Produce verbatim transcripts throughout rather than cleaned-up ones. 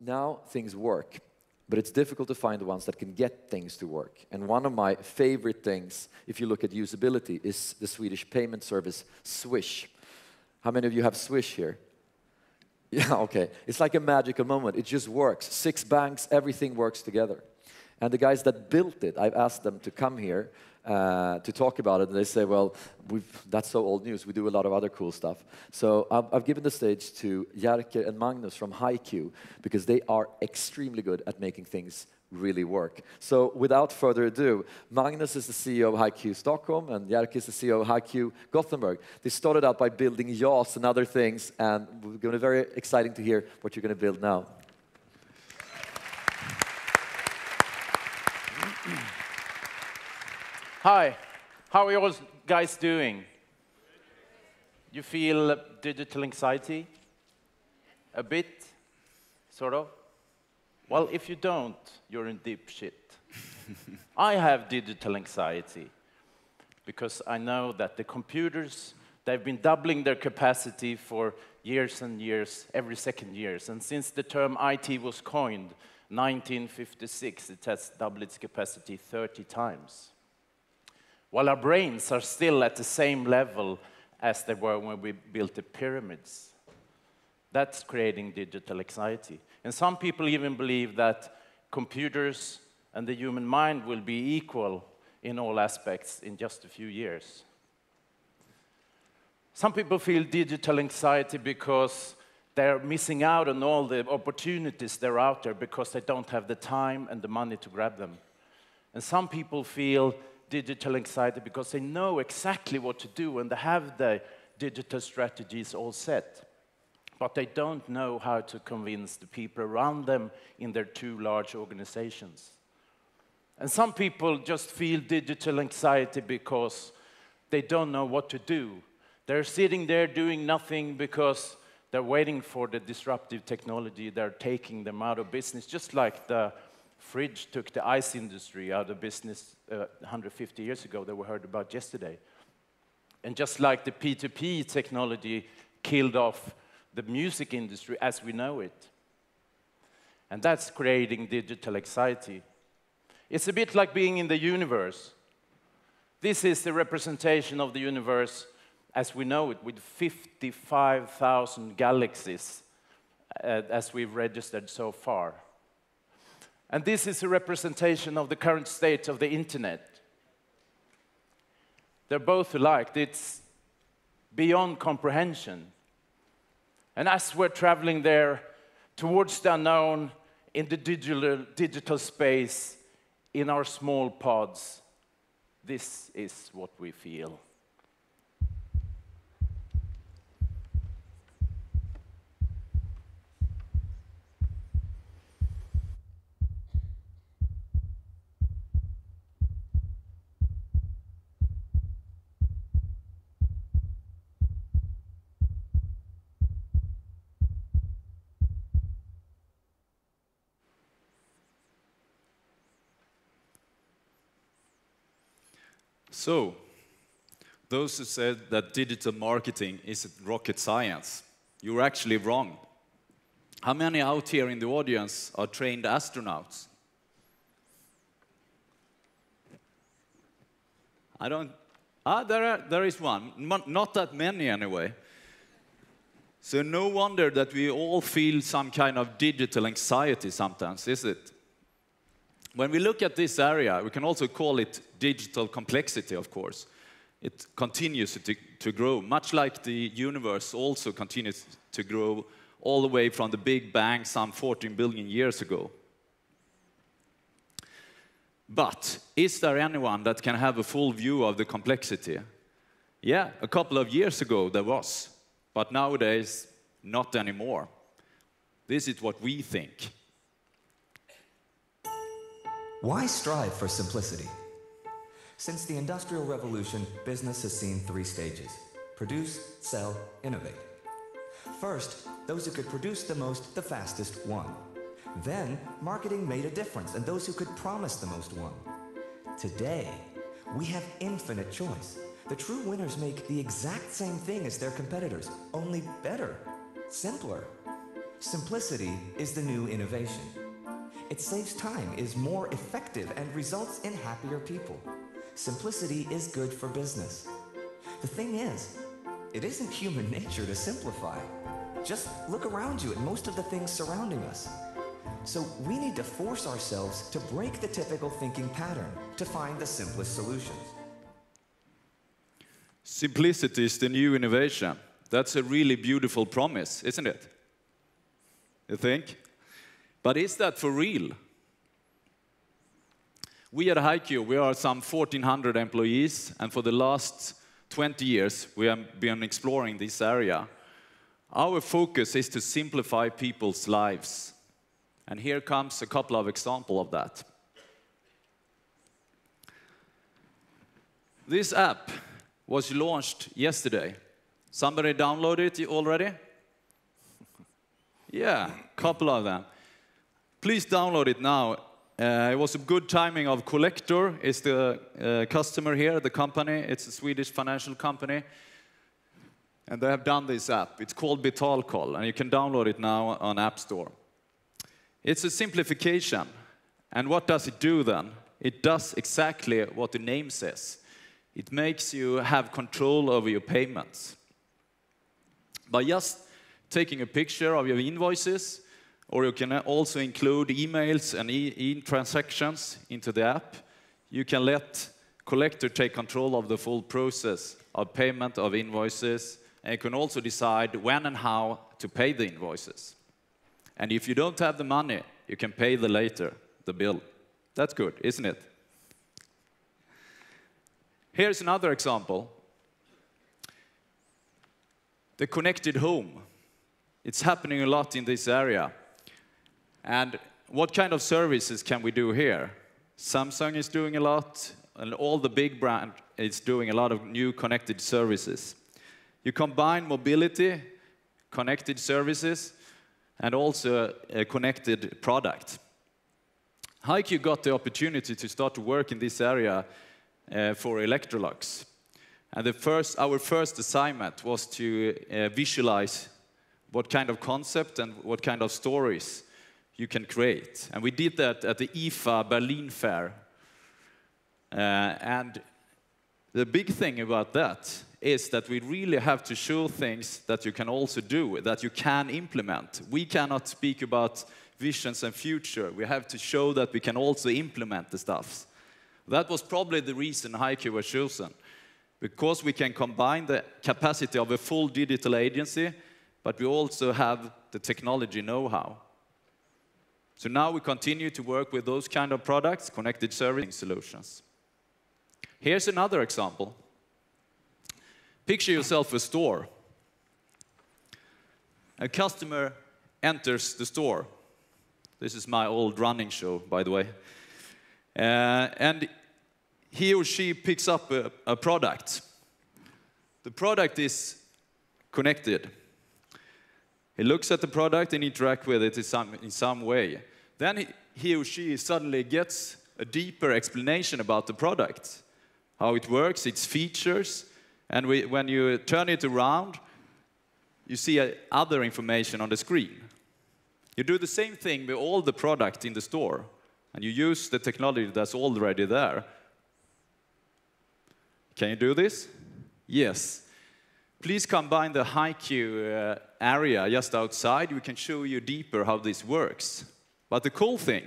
now things work, but it's difficult to find the ones that can get things to work. And one of my favorite things, if you look at usability, is the Swedish payment service Swish. How many of you have Swish here? Yeah, okay. It's like a magical moment. It just works. Six banks, everything works together. And the guys that built it, I've asked them to come here uh, to talk about it, and they say, well, we've, that's so old news. We do a lot of other cool stuff. So I've, I've given the stage to Jerker and Magnus from HiQ, because they are extremely good at making things really work. So without further ado, Magnus is the C E O of HiQ Stockholm, and Jerker is the C E O of HiQ Gothenburg. They started out by building JAWS and other things, and it's going to be very exciting to hear what you're going to build now. Hi, how are you all guys doing? You feel digital anxiety? A bit, sort of? Well, if you don't, you're in deep shit. I have digital anxiety because I know that the computers, they've been doubling their capacity for years and years, every second years. And since the term I T was coined, nineteen fifty-six, it has doubled its capacity thirty times. While our brains are still at the same level as they were when we built the pyramids. That's creating digital anxiety. And some people even believe that computers and the human mind will be equal in all aspects in just a few years. Some people feel digital anxiety because they're missing out on all the opportunities that are out there because they don't have the time and the money to grab them. And some people feel digital anxiety because they know exactly what to do and they have their digital strategies all set. But they don't know how to convince the people around them in their two large organizations. And some people just feel digital anxiety because they don't know what to do. They're sitting there doing nothing because they're waiting for the disruptive technology. They're taking them out of business, just like the fridge took the ice industry out of business uh, one hundred fifty years ago that we heard about yesterday. And just like the P two P technology killed off the music industry as we know it. And that's creating digital anxiety. It's a bit like being in the universe. This is the representation of the universe as we know it, with fifty-five thousand galaxies uh, as we've registered so far. And this is a representation of the current state of the internet. They're both alike. It's beyond comprehension. And as we're traveling there towards the unknown in the digital, digital space, in our small pods, this is what we feel. So, those who said that digital marketing isn't rocket science, you're actually wrong. How many out here in the audience are trained astronauts? I don't... Ah, there, are, there is one. Not that many, anyway. So no wonder that we all feel some kind of digital anxiety sometimes, is it? When we look at this area, we can also call it digital complexity, of course. It continues to, to grow, much like the universe also continues to grow all the way from the Big Bang some fourteen billion years ago. But is there anyone that can have a full view of the complexity? Yeah, a couple of years ago there was, but nowadays not anymore. This is what we think. Why strive for simplicity? Since the Industrial Revolution, business has seen three stages: produce, sell, innovate. First, those who could produce the most, the fastest, won. Then, marketing made a difference, and those who could promise the most won. Today, we have infinite choice. The true winners make the exact same thing as their competitors, only better, simpler. Simplicity is the new innovation. It saves time, is more effective, and results in happier people. Simplicity is good for business. The thing is, it isn't human nature to simplify. Just look around you at most of the things surrounding us. So we need to force ourselves to break the typical thinking pattern to find the simplest solutions. Simplicity is the new innovation. That's a really beautiful promise, isn't it? You think? But is that for real? We at HiQ, we are some fourteen hundred employees, and for the last twenty years we have been exploring this area. Our focus is to simplify people's lives. And here comes a couple of examples of that. This app was launched yesterday. Somebody downloaded it already? Yeah, a couple of them. Please download it now. Uh, it was a good timing of Collector. It's the uh, customer here, the company. It's a Swedish financial company. And they have done this app. It's called Betalkoll, and you can download it now on App Store. It's a simplification. And what does it do then? It does exactly what the name says. It makes you have control over your payments. By just taking a picture of your invoices, or you can also include emails and e-transactions into the app, you can let Collector take control of the full process of payment of invoices, and you can also decide when and how to pay the invoices. And if you don't have the money, you can pay the later, the bill. That's good, isn't it? Here's another example. The connected home. It's happening a lot in this area. And what kind of services can we do here? Samsung is doing a lot, and all the big brand is doing a lot of new connected services. You combine mobility, connected services, and also a connected product. HiQ got the opportunity to start to work in this area uh, for Electrolux. And the first, our first assignment was to uh, visualize what kind of concept and what kind of stories you can create. And we did that at the I F A Berlin Fair. Uh, and the big thing about that is that we really have to show things that you can also do, that you can implement. We cannot speak about visions and future. We have to show that we can also implement the stuff. That was probably the reason HiQ was chosen, because we can combine the capacity of a full digital agency, but we also have the technology know-how. So now we continue to work with those kind of products, connected servicing solutions. Here's another example. Picture yourself a store. A customer enters the store. This is my old running show, by the way. Uh, and he or she picks up a, a product. The product is connected. He looks at the product and interacts with it in some, in some way. Then he, he or she suddenly gets a deeper explanation about the product, how it works, its features. And we, when you turn it around, you see uh, other information on the screen. You do the same thing with all the product in the store, and you use the technology that's already there. Can you do this? Yes. Please combine the HiQ uh, area just outside. We can show you deeper how this works. But the cool thing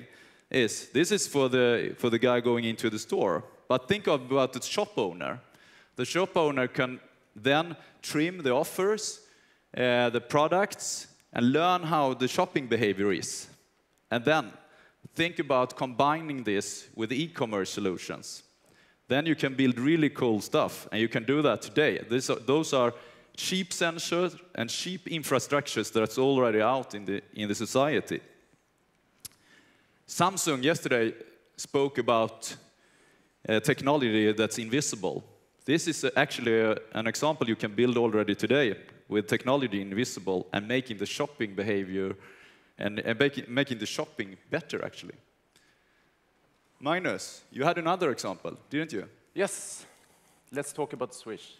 is, this is for the, for the guy going into the store. But think about the shop owner. The shop owner can then trim the offers, uh, the products, and learn how the shopping behavior is. And then think about combining this with e-commerce solutions. Then you can build really cool stuff, and you can do that today. This are, those are cheap sensors and cheap infrastructures that's already out in the, in the society. Samsung yesterday spoke about uh, technology that's invisible. This is actually an example you can build already today with technology invisible and making the shopping behavior and, and making, making the shopping better, actually. Magnus, you had another example, didn't you? Yes. Let's talk about Swish.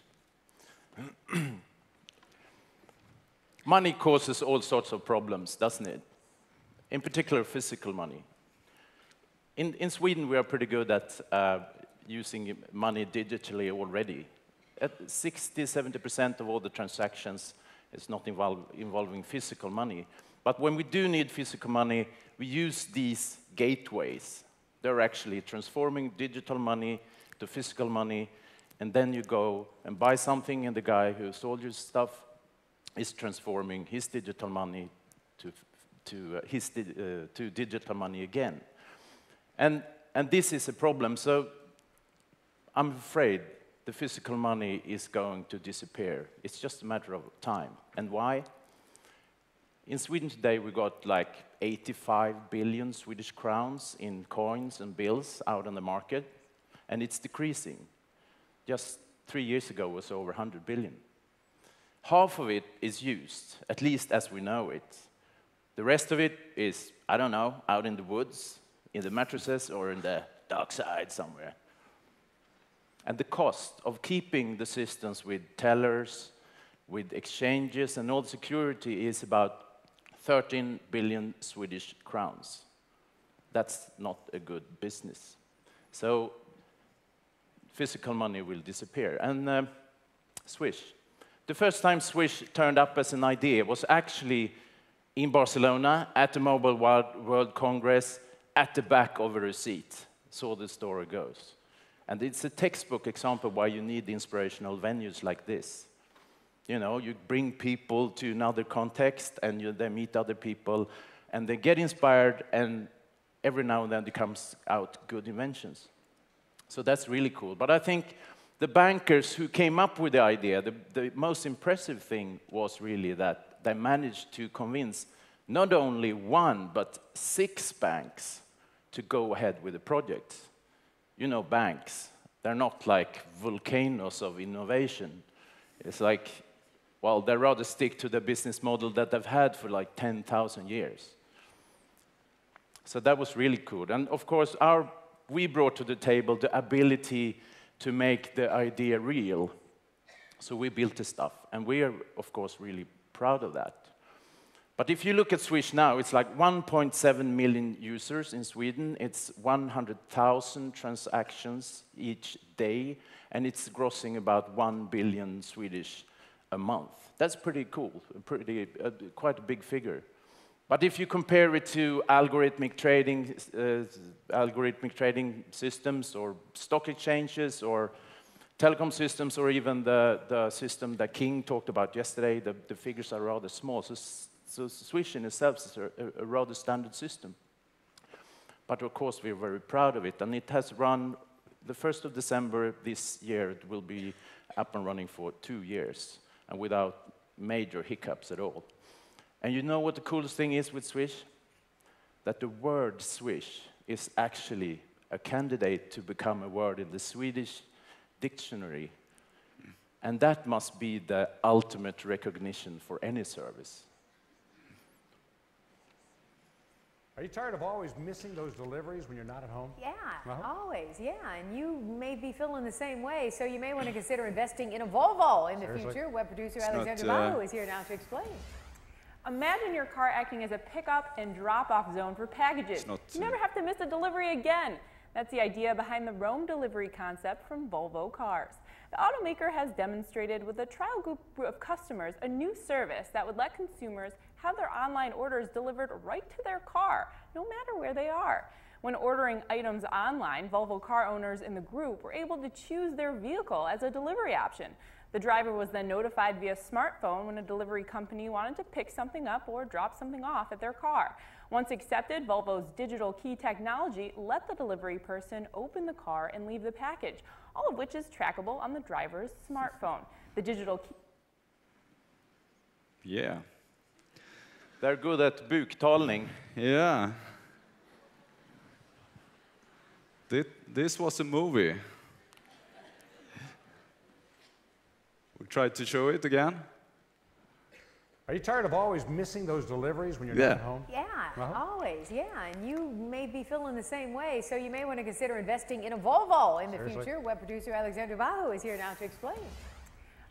Money causes all sorts of problems, doesn't it? In particular, physical money. In, in Sweden, we are pretty good at uh, using money digitally already. At sixty, seventy percent of all the transactions is not involve, involving physical money. But when we do need physical money, we use these gateways. They're actually transforming digital money to physical money, and then you go and buy something, and the guy who sold your stuff is transforming his digital money to, to, uh, his di uh, to digital money again. And, and this is a problem, so I'm afraid the physical money is going to disappear. It's just a matter of time. And why? In Sweden today, we got like eighty-five billion Swedish crowns in coins and bills out on the market, and it's decreasing. Just three years ago, it was over one hundred billion. Half of it is used, at least as we know it. The rest of it is, I don't know, out in the woods, in the mattresses, or in the dark side somewhere. And the cost of keeping the systems with tellers, with exchanges, and all security is about thirteen billion Swedish crowns. That's not a good business. So physical money will disappear. And uh, Swish. The first time Swish turned up as an idea was actually in Barcelona at the Mobile World Congress at the back of a receipt. So the story goes. And it's a textbook example why you need inspirational venues like this. You know, you bring people to another context, and you, they meet other people, and they get inspired, and every now and then there comes out good inventions. So that's really cool. But I think the bankers who came up with the idea, the, the most impressive thing was really that they managed to convince not only one, but six banks to go ahead with the project. You know, banks, they're not like volcanoes of innovation. It's like, well, they rather stick to the business model that they've had for like ten thousand years. So that was really cool. And of course, our, we brought to the table the ability to make the idea real. So we built the stuff, and we are, of course, really proud of that. But if you look at Swish now, it's like one point seven million users in Sweden. It's one hundred thousand transactions each day, and it's grossing about one billion Swedish a month. That's pretty cool, pretty, uh, quite a big figure. But if you compare it to algorithmic trading, uh, algorithmic trading systems or stock exchanges or telecom systems or even the, the system that King talked about yesterday, the, the figures are rather small. So So Swish in itself is a, a rather standard system. But of course, we're very proud of it. And it has run the first of December this year. It will be up and running for two years and without major hiccups at all. And you know what the coolest thing is with Swish? That the word Swish is actually a candidate to become a word in the Swedish dictionary. And that must be the ultimate recognition for any service. Are you tired of always missing those deliveries when you're not at home? Yeah, uh-huh. always, yeah. And you may be feeling the same way, so you may want to consider investing in a Volvo in the Seriously? future. Web producer it's Alexander Mahu uh... is here now to explain. Imagine your car acting as a pickup and drop-off zone for packages. Not, uh... You never have to miss a delivery again. That's the idea behind the Roam delivery concept from Volvo Cars. The automaker has demonstrated with a trial group of customers a new service that would let consumers have their online orders delivered right to their car, no matter where they are. When ordering items online, Volvo car owners in the group were able to choose their vehicle as a delivery option. The driver was then notified via smartphone when a delivery company wanted to pick something up or drop something off at their car. Once accepted, Volvo's digital key technology let the delivery person open the car and leave the package, all of which is trackable on the driver's smartphone. The digital key... Yeah. They're good at buktalning. Yeah. This was a movie. We tried to show it again. Are you tired of always missing those deliveries when you're yeah. not at home? Yeah, uh-huh. always, yeah. And you may be feeling the same way, so you may want to consider investing in a Volvo in the Seriously? future. Web producer Alexander Mahu is here now to explain.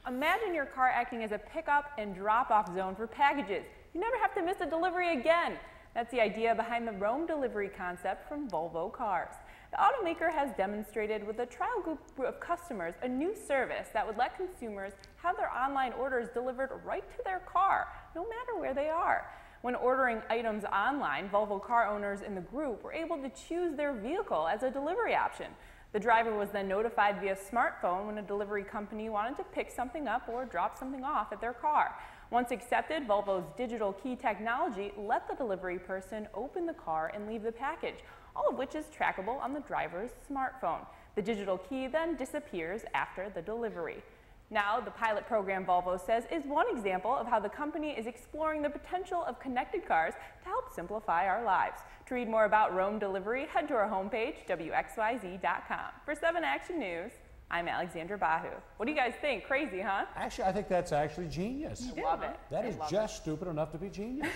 Imagine your car acting as a pickup and drop-off zone for packages. You never have to miss a delivery again. That's the idea behind the Roam delivery concept from Volvo Cars. The automaker has demonstrated with a trial group of customers a new service that would let consumers have their online orders delivered right to their car, no matter where they are. When ordering items online, Volvo car owners in the group were able to choose their vehicle as a delivery option. The driver was then notified via smartphone when a delivery company wanted to pick something up or drop something off at their car. Once accepted, Volvo's digital key technology let the delivery person open the car and leave the package, all of which is trackable on the driver's smartphone. The digital key then disappears after the delivery. Now, the pilot program, Volvo says, is one example of how the company is exploring the potential of connected cars to help simplify our lives. To read more about Roam Delivery, head to our homepage, W X Y Z dot com. For seven Action News, I'm Alexandra Bahu. What do you guys think? Crazy, huh? Actually, I think that's actually genius. I love it. That is just stupid enough to be genius.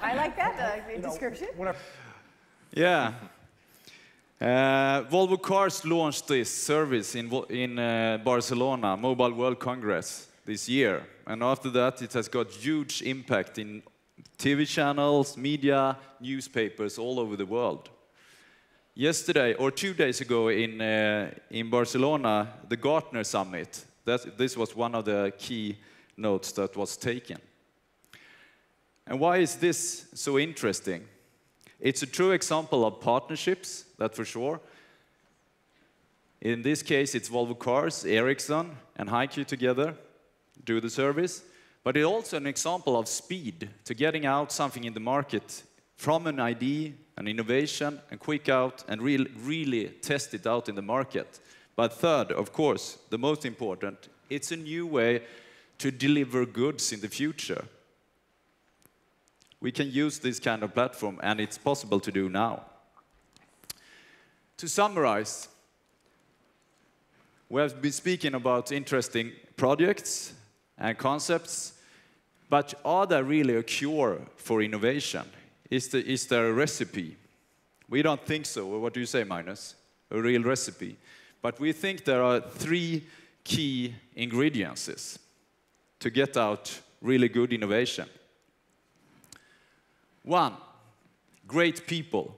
I like that uh, description. You know, yeah. Uh, Volvo Cars launched this service in, in uh, Barcelona, Mobile World Congress, this year. And after that, it has got huge impact in T V channels, media, newspapers all over the world. Yesterday, or two days ago in, uh, in Barcelona, the Gartner Summit, that, this was one of the key notes that was taken. And why is this so interesting? It's a true example of partnerships, that's for sure. In this case, it's Volvo Cars, Ericsson, and HiQ together do the service. But it's also an example of speed to getting out something in the market from an idea, an innovation, and quick out, and re really test it out in the market. But third, of course, the most important, it's a new way to deliver goods in the future. We can use this kind of platform, and it's possible to do now. To summarize, we have been speaking about interesting projects and concepts, but are there really a cure for innovation? Is there, is there a recipe? We don't think so. What do you say, Magnus? A real recipe. But we think there are three key ingredients to get out really good innovation. One, great people.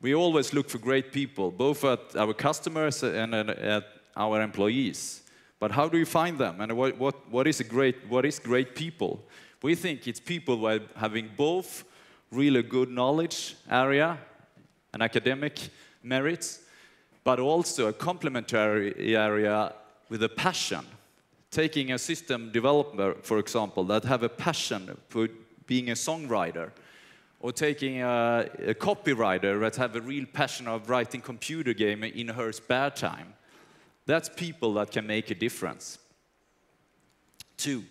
We always look for great people, both at our customers and at our employees. But how do you find them? And what, what, what, is, a great, what is great people? We think it's people by having both really good knowledge area and academic merits, but also a complementary area with a passion. Taking a system developer, for example, that have a passion for being a songwriter, or taking a, a copywriter that have a real passion of writing computer game in her spare time. That's people that can make a difference. Two,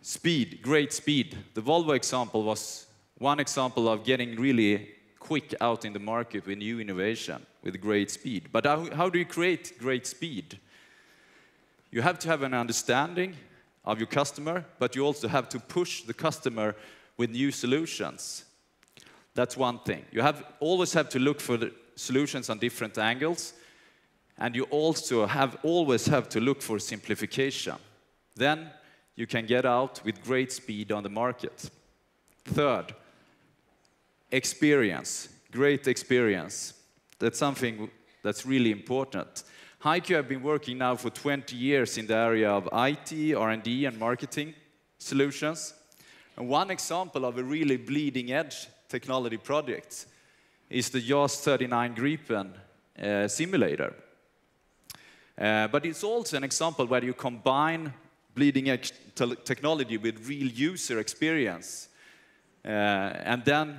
speed, great speed. The Volvo example was one example of getting really quick out in the market with new innovation, with great speed. But how, how do you create great speed? You have to have an understanding of your customer, but you also have to push the customer with new solutions. That's one thing. You have, always have to look for the solutions on different angles, and you also have, always have to look for simplification. Then you can get out with great speed on the market. Third, experience, great experience. That's something that's really important. HiQ have been working now for twenty years in the area of I T, R and D, and marketing solutions. And one example of a really bleeding-edge technology project is the JAS thirty-nine Gripen uh, simulator. Uh, but it's also an example where you combine bleeding-edge te technology with real user experience, uh, and then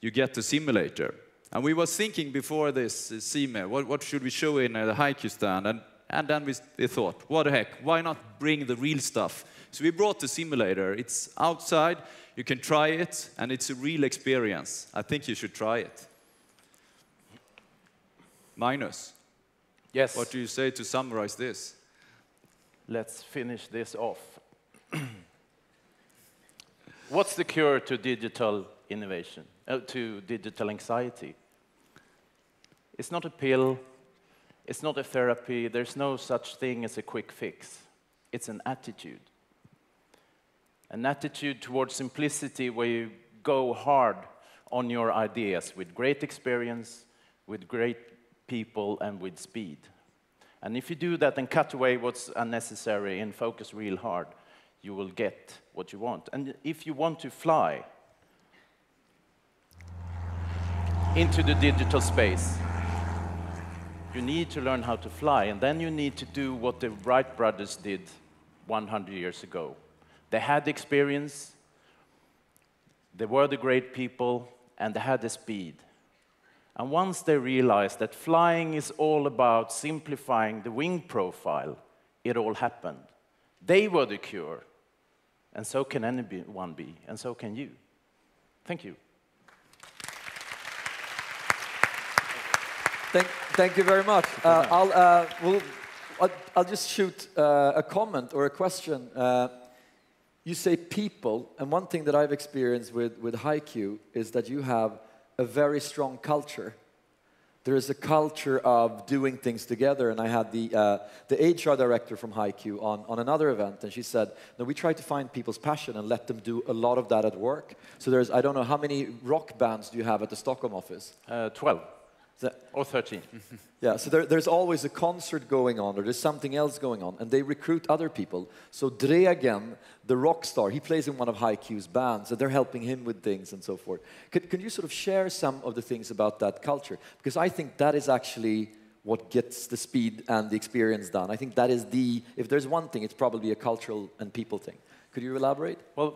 you get the simulator. And we were thinking before this uh, SEMA, what, what should we show in uh, the HiQ stand? And, and then we, we thought, what the heck, why not bring the real stuff? So we brought the simulator. It's outside, you can try it, and it's a real experience. I think you should try it. Magnus, yes. What do you say to summarize this? Let's finish this off. What's the cure to digital innovation, uh, to digital anxiety? It's not a pill, It's not a therapy. There's no such thing as a quick fix. It's an attitude. An attitude towards simplicity where you go hard on your ideas with great experience, with great people, and with speed. And if you do that and cut away what's unnecessary and focus real hard, you will get what you want. And if you want to fly into the digital space, you need to learn how to fly, and then you need to do what the Wright brothers did one hundred years ago. They had experience, they were the great people, and they had the speed. And once they realized that flying is all about simplifying the wing profile, it all happened. They were the cure, and so can anyone be, and so can you. Thank you. Thank, thank you very much. Uh, I'll, uh, we'll, I'll, I'll just shoot uh, a comment or a question. Uh, you say people, and one thing that I've experienced with, with HiQ is that you have a very strong culture. There is a culture of doing things together, and I had the, uh, the H R director from HiQ on, on another event, and she said, no, we try to find people's passion and let them do a lot of that at work. So there's, I don't know, how many rock bands do you have at the Stockholm office? Uh, twelve. Or thirteen. Yeah, so there, there's always a concert going on, or there's something else going on, and they recruit other people. So Dregen, the rock star, he plays in one of HiQ's bands, and they're helping him with things and so forth. Could, can you sort of share some of the things about that culture? Because I think that is actually what gets the speed and the experience done. I think that is the, if there's one thing, it's probably a cultural and people thing. Could you elaborate? Well,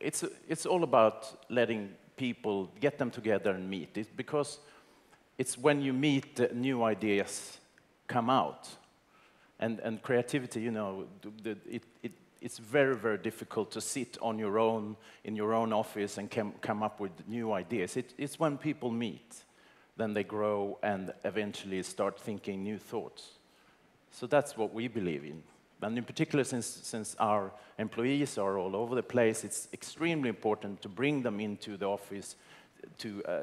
it's, it's all about letting people, get them together and meet. It's because it's when you meet that new ideas come out. And, and creativity, you know, the, it, it, it's very, very difficult to sit on your own, in your own office and cam, come up with new ideas. It, it's when people meet, then they grow and eventually start thinking new thoughts. So that's what we believe in. And in particular, since, since our employees are all over the place, it's extremely important to bring them into the office to uh,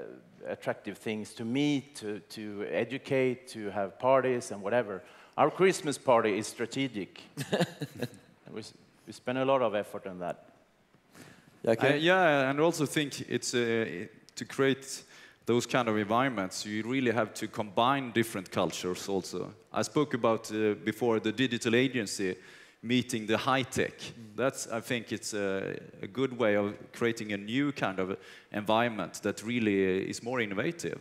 attractive things, to meet, to, to educate, to have parties and whatever. Our Christmas party is strategic. we, we spend a lot of effort on that. Okay. Uh, yeah, and also think it's uh, to create those kind of environments, you really have to combine different cultures also. I spoke about uh, before the digital agency meeting the high-tech. That's, I think it's a, a good way of creating a new kind of environment that really is more innovative.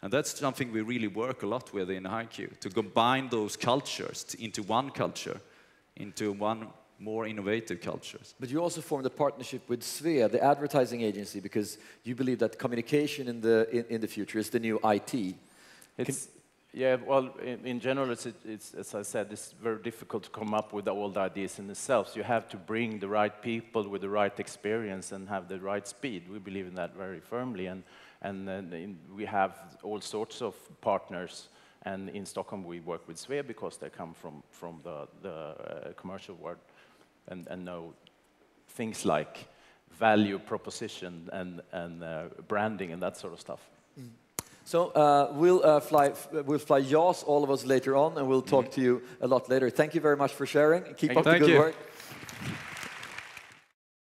And that's something we really work a lot with in HiQ, to combine those cultures into one culture, into one more innovative cultures. But you also formed a partnership with Svea, the advertising agency, because you believe that communication in the, in, in the future is the new I T. It's Can Yeah, well, in, in general, it's, it's, as I said, it's very difficult to come up with all the ideas in itself. So you have to bring the right people with the right experience and have the right speed. We believe in that very firmly. And, and, and in, we have all sorts of partners. And in Stockholm, we work with Svea because they come from, from the, the uh, commercial world and, and know things like value proposition and, and uh, branding and that sort of stuff. Mm. So uh, we'll, uh, fly, we'll fly JAWS, all of us, later on, and we'll talk mm-hmm. to you a lot later. Thank you very much for sharing. Keep up the good work.